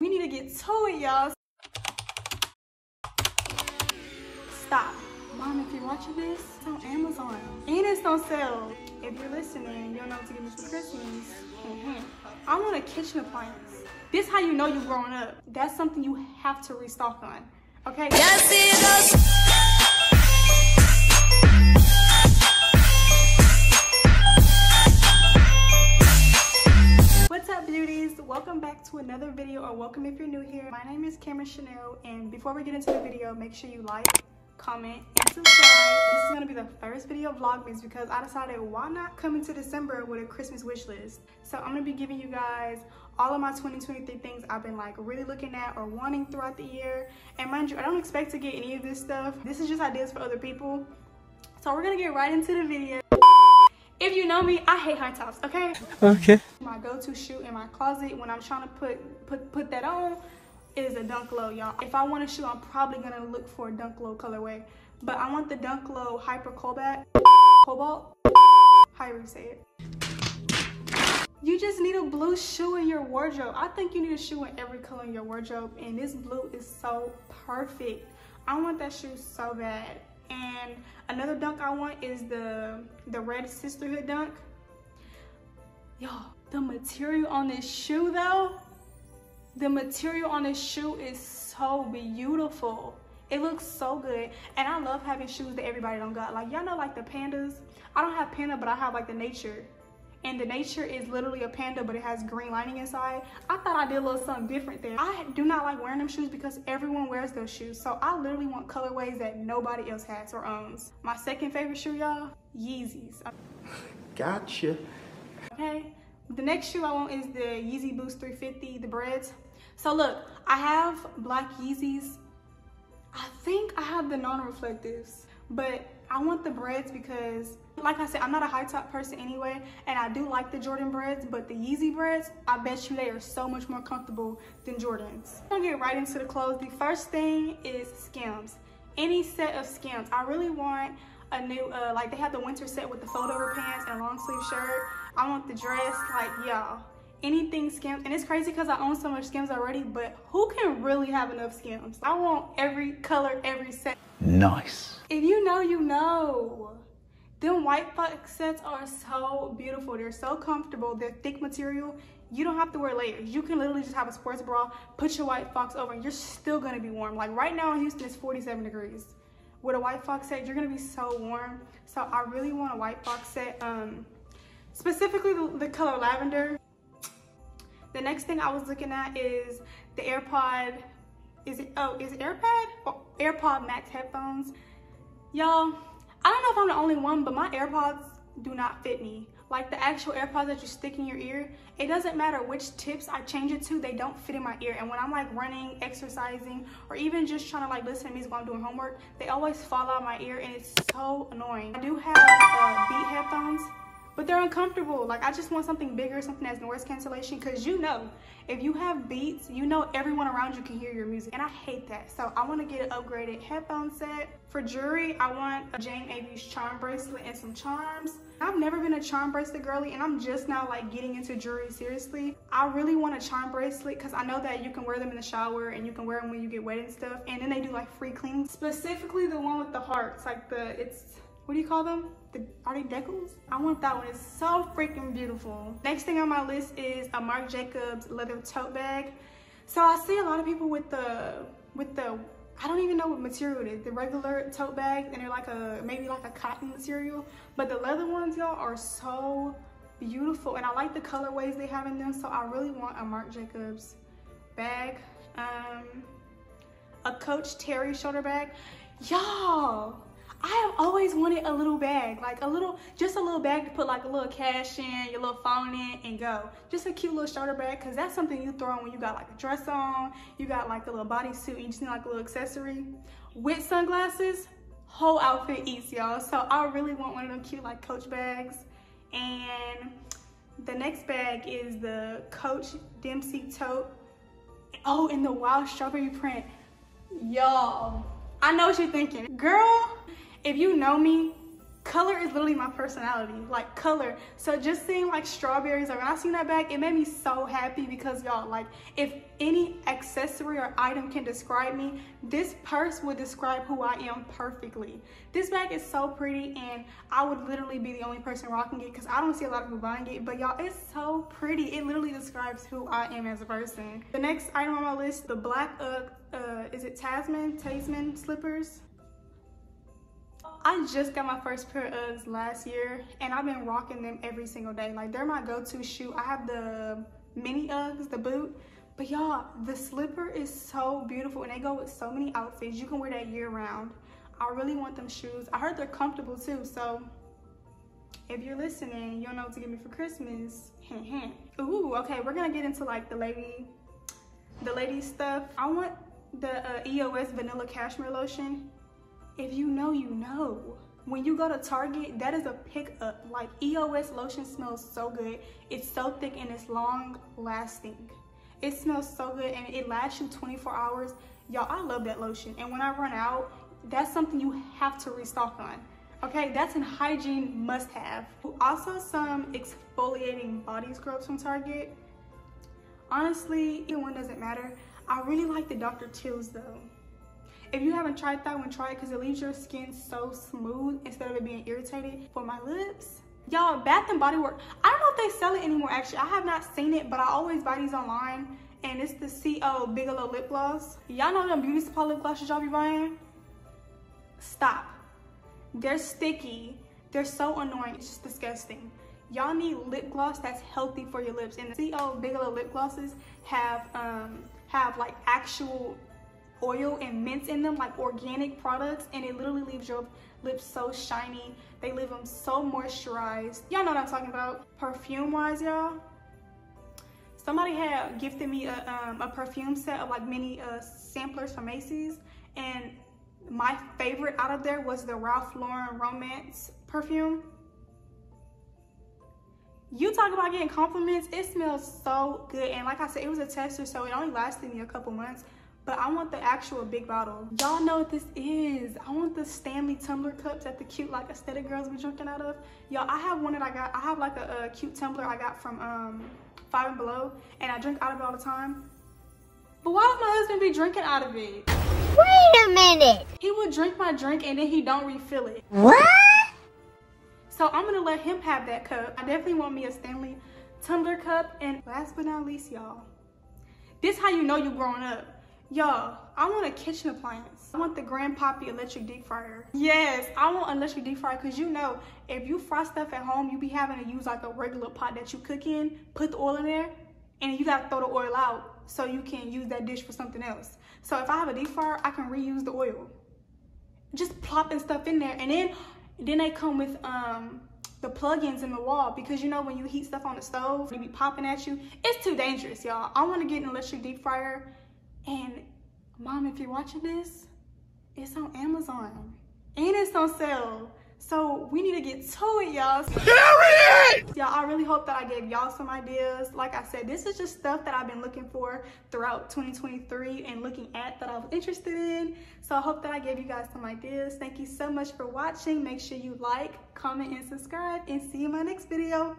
We need to get to it, y'all. Stop. Mom, if you're watching this, it's on Amazon. And it's on sale. If you're listening, you'll know what to get me for Christmas. I want a kitchen appliance. This is how you know you're growing up. That's something you have to restock on, okay? Yes, it is. What's up, beauties? Welcome back to another video, or welcome if you're new here. My name is Cameron Chanel, and before we get into the video, make sure you like, comment, and subscribe. This is gonna be the first video of Vlogmas because I decided why not come into December with a Christmas wish list. So I'm gonna be giving you guys all of my 2023 things I've been like really looking at or wanting throughout the year. And mind you, I don't expect to get any of this stuff. This is just ideas for other people. So we're gonna get right into the video. If you know me, I hate high tops, okay? Okay. My go-to shoe in my closet when I'm trying to put that on, is a Dunk Low, y'all. If I want a shoe, I'm probably gonna look for a Dunk Low colorway, but I want the Dunk Low Hyper Cobalt. However you say it. You just need a blue shoe in your wardrobe. I think you need a shoe in every color in your wardrobe, and this blue is so perfect. I want that shoe so bad. And another dunk I want is the Red Sisterhood dunk. Y'all, the material on this shoe though, the material on this shoe is so beautiful. It looks so good. And I love having shoes that everybody don't got. Like, y'all know like the pandas? I don't have panda, but I have like the nature. And the nature is literally a panda, but it has green lining inside. I thought I did a little something different there. I do not like wearing them shoes because everyone wears those shoes. So I literally want colorways that nobody else has or owns. My second favorite shoe, y'all, Yeezys. Gotcha. Okay, the next shoe I want is the Yeezy Boost 350, the breads. So look, I have black Yeezys. I think I have the non-reflectives, but I want the breads because, like I said, I'm not a high top person anyway, and I do like the Jordan breads, but the Yeezy breads, I bet you they are so much more comfortable than Jordans. I'm gonna get right into the clothes. The first thing is Skims. Any set of Skims. I really want a new, like they have the winter set with the fold over pants and a long sleeve shirt. I want the dress, like y'all. Anything Skims, and it's crazy because I own so much Skims already, but who can really have enough Skims? I want every color, every set. Nice. If you know, you know. Them White Fox sets are so beautiful. They're so comfortable. They're thick material. You don't have to wear layers. You can literally just have a sports bra, put your White Fox over, and you're still gonna be warm. Like right now in Houston, it's 47 degrees. With a White Fox set, you're gonna be so warm. So I really want a White Fox set, specifically the color lavender. The next thing I was looking at is the AirPod, is it AirPod or AirPod Max headphones. Y'all, I don't know if I'm the only one, but my AirPods do not fit me. Like the actual AirPods that you stick in your ear, it doesn't matter which tips I change it to, they don't fit in my ear. And when I'm like running, exercising, or even just trying to like listen to music while I'm doing homework, they always fall out of my ear and it's so annoying. I do have Beat headphones, but they're uncomfortable. Like I just want something bigger, something that's noise cancellation, because you know, if you have Beats, you know everyone around you can hear your music, and I hate that. So I want to get an upgraded headphone set. For jewelry, I want a Jane Avery's charm bracelet and some charms. I've never been a charm bracelet girly, and I'm just now like getting into jewelry seriously. I really want a charm bracelet because I know that you can wear them in the shower and you can wear them when you get wet and stuff, and then they do like free cleaning. Specifically the one with the hearts, like what do you call them? Are they decals? I want that one, it's so freaking beautiful. Next thing on my list is a Marc Jacobs leather tote bag. So I see a lot of people with the I don't even know what material it is, the regular tote bags, and they're like maybe like a cotton material. But the leather ones, y'all, are so beautiful. And I like the colorways they have in them, so I really want a Marc Jacobs bag. A Coach Terry shoulder bag. Y'all! I have always wanted a little bag, like just a little bag to put like a little cash in, your little phone in, and go. Just a cute little shoulder bag, because that's something you throw on when you got like a dress on, you got like a little bodysuit, and you just need like a little accessory. With sunglasses, whole outfit eats, y'all. So I really want one of them cute like Coach bags. And the next bag is the Coach Dempsey tote. Oh, in the wild strawberry print. Y'all, I know what you're thinking. Girl, if you know me, color is literally my personality, like color. So just seeing like strawberries, like when I seen that bag, it made me so happy because y'all, like if any accessory or item can describe me, this purse would describe who I am perfectly. This bag is so pretty and I would literally be the only person rocking it because I don't see a lot of people buying it, but y'all, it's so pretty. It literally describes who I am as a person. The next item on my list, the black Uggs, is it Tasman slippers? I just got my first pair of Uggs last year and I've been rocking them every single day. Like they're my go-to shoe. I have the mini Uggs, the boot, but y'all, the slipper is so beautiful and they go with so many outfits. You can wear that year round. I really want them shoes. I heard they're comfortable too, so if you're listening, you'll know what to give me for Christmas. Ooh, okay, we're gonna get into like the lady stuff. I want the EOS vanilla cashmere lotion. If you know, you know. When you go to Target, that is a pickup. Like EOS lotion smells so good. It's so thick and it's long lasting. It smells so good and it lasts you 24 hours. Y'all, I love that lotion. And when I run out, that's something you have to restock on. Okay, that's an hygiene must have. Also some exfoliating body scrubs from Target. Honestly, either one doesn't matter. I really like the Dr. Teal's though. If you haven't tried that one, try it because it leaves your skin so smooth instead of it being irritated. For my lips, y'all, Bath & Body Works. I don't know if they sell it anymore actually. I have not seen it, but I always buy these online. And it's the C.O. Bigelow lip gloss. Y'all know them beauty supply lip glosses y'all be buying? Stop. They're sticky. They're so annoying. It's just disgusting. Y'all need lip gloss that's healthy for your lips. And the C.O. Bigelow lip glosses have like actual oil and mints in them, like organic products, and it literally leaves your lips so shiny. They leave them so moisturized. Y'all know what I'm talking about. Perfume wise, y'all, somebody had gifted me a perfume set of like mini samplers from Macy's, and my favorite out of there was the Ralph Lauren Romance perfume. You talk about getting compliments, it smells so good. And like I said, it was a tester, so it only lasted me a couple months. But I want the actual big bottle. Y'all know what this is. I want the Stanley tumbler cups that the cute like aesthetic girls be drinking out of. Y'all, I have one that I got. I have like a cute tumbler I got from 5 and Below, and I drink out of it all the time. But why does my husband be drinking out of it? Wait a minute. He would drink my drink and then he don't refill it. What? So I'm gonna let him have that cup. I definitely want me a Stanley tumbler cup. And last but not least, y'all, this how you know you growing up. Y'all, I want a kitchen appliance. I want the Grand Poppy electric deep fryer. Yes, I want an electric deep fryer because you know, if you fry stuff at home, you be having to use like a regular pot that you cook in, put the oil in there, and you gotta throw the oil out so you can use that dish for something else. So if I have a deep fryer, I can reuse the oil. Just plopping stuff in there, and then they come with the plug-ins in the wall because you know when you heat stuff on the stove, it be popping at you. It's too dangerous, y'all. I want to get an electric deep fryer. And mom, if you're watching this, it's on Amazon and it's on sale, so we need to get to it, y'all. Y'all, I really hope that I gave y'all some ideas. Like I said, this is just stuff that I've been looking for throughout 2023 and looking at that I was interested in. So I hope that I gave you guys some ideas. Thank you so much for watching. Make sure you like, comment, and subscribe, and see you in my next video.